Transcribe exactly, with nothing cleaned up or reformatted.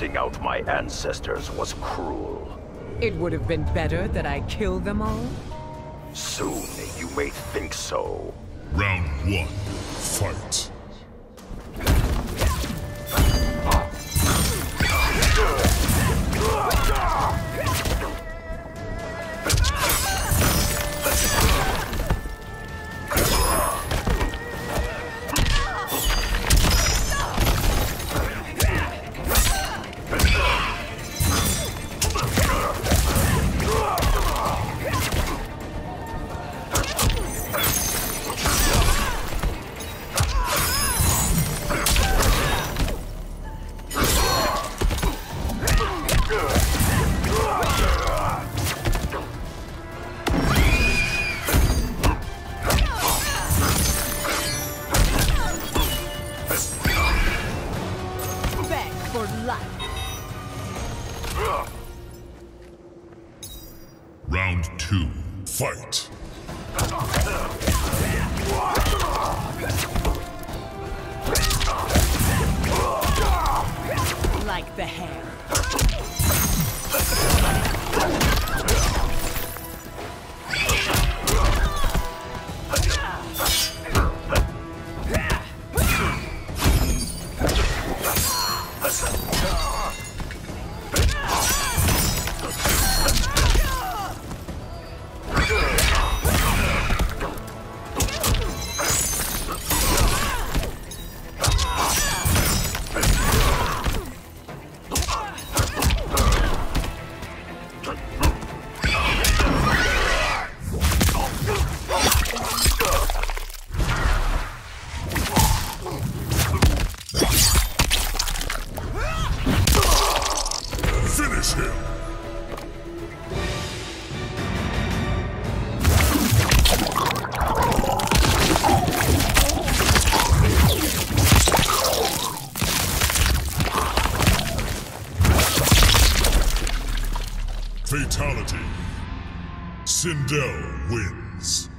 testing out my ancestors was cruel. It would have been better that I kill them all? Soon you may think so. Round one, fight. Fatality. Sindel wins.